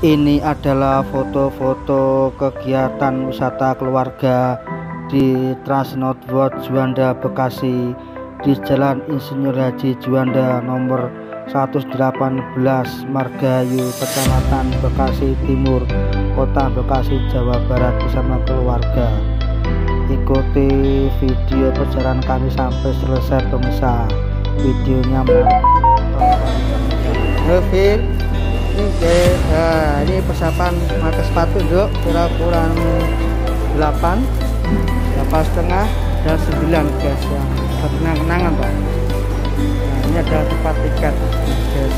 Ini adalah foto-foto kegiatan wisata keluarga di Trans Snow World Juanda Bekasi di Jalan Insinyur Haji Juanda nomor 118 Margagayu, Kecamatan Bekasi Timur, Kota Bekasi, Jawa Barat bersama keluarga. Ikuti video perjalanan kami sampai selesai pemirsa. Videonya Mantap. Ini persiapan pakai sepatu dok, kira-kira 8, 8,5 dan 9 guys ya. Kenangan-kenangan pak. Nah, ini adalah tempat tiket guys.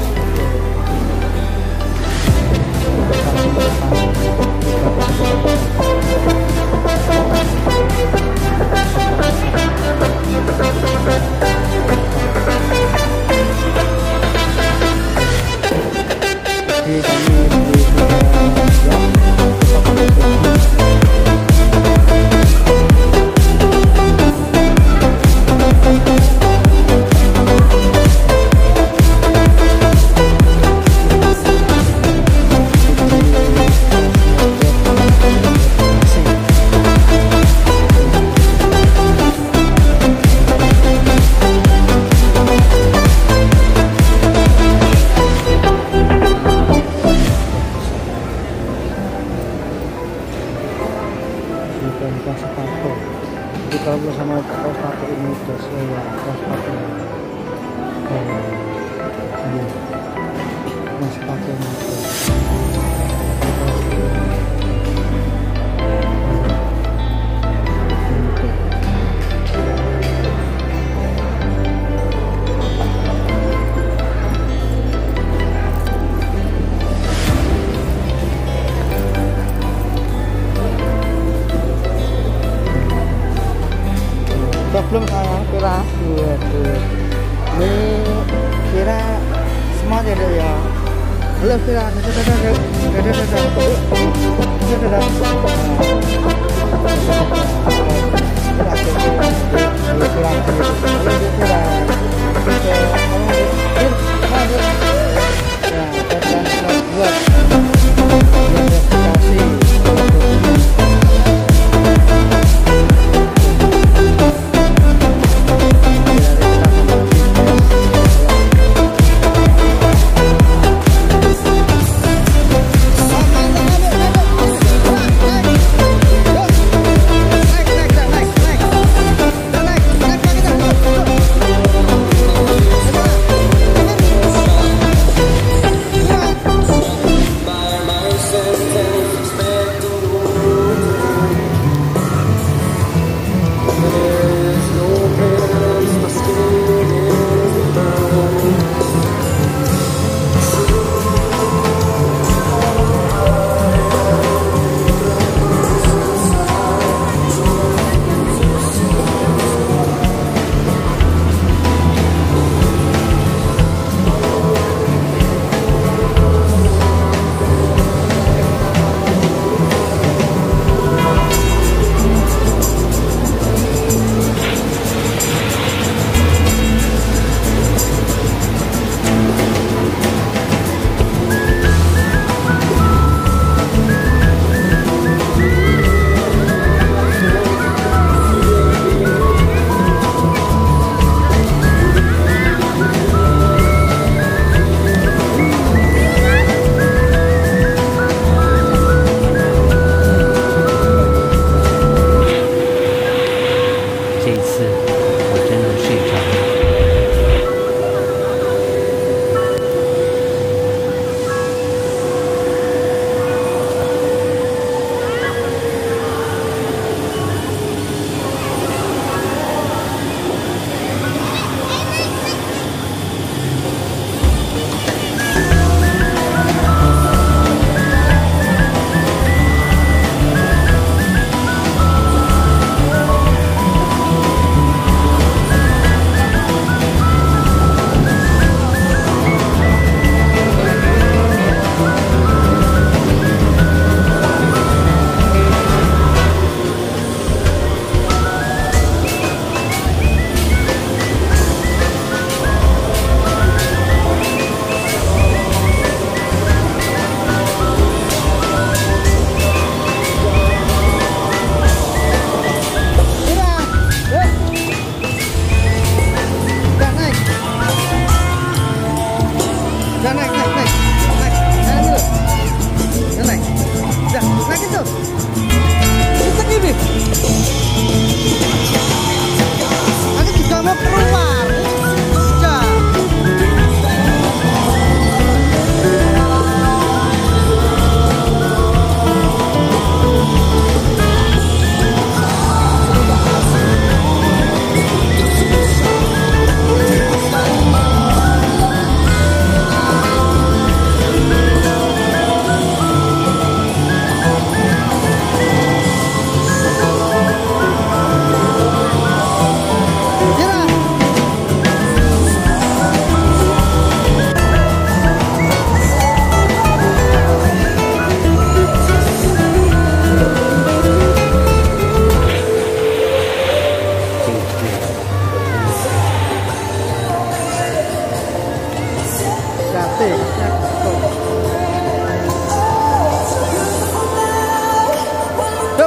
Bukan sepatu, jadi kalau bersama sepatu ini terus ya sepatu ini mas sepatu belum sama kira ini kira semua jadi ya belum kira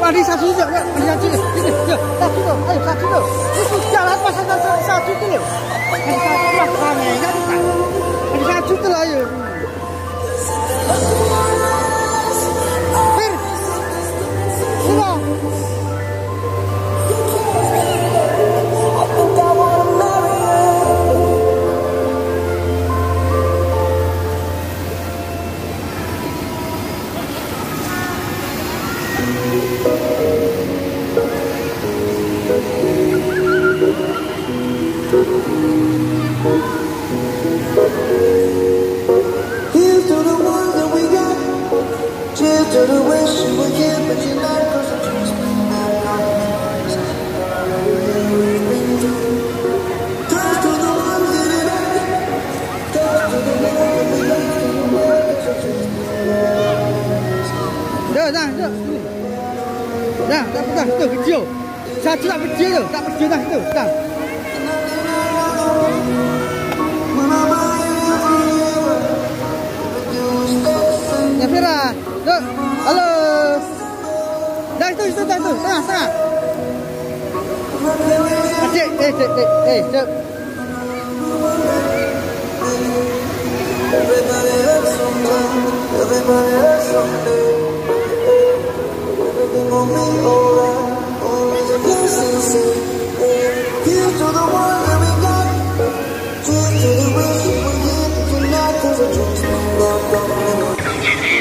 mari satu yuk, mari satu yuk, satu tuh, ayo satu tuh, itu jalan pas satu tuh loh, mari satu lah ramainya bukan, mari satu tuh lah yuk.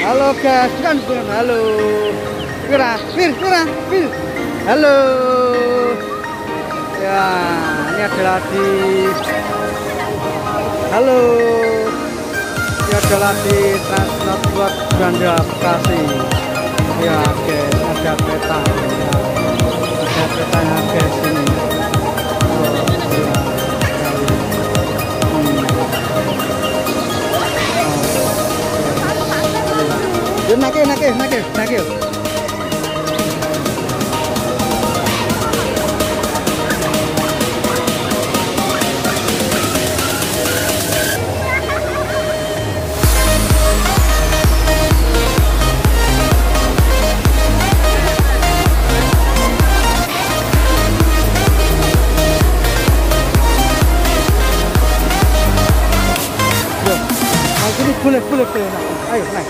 Halo guys, kan halo. Pir. Halo. Ya, ini adalah di halo. Ini adalah di Trans Snow World Juanda Bekasi. Ya, guys, ada peta. Ada petanya guys ini. Nakil. Boleh. Ayo, naik.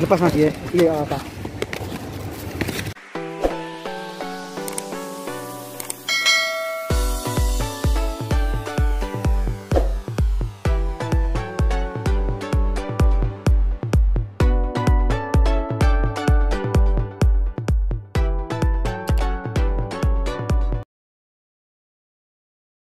Lepas mas ya, iya apa?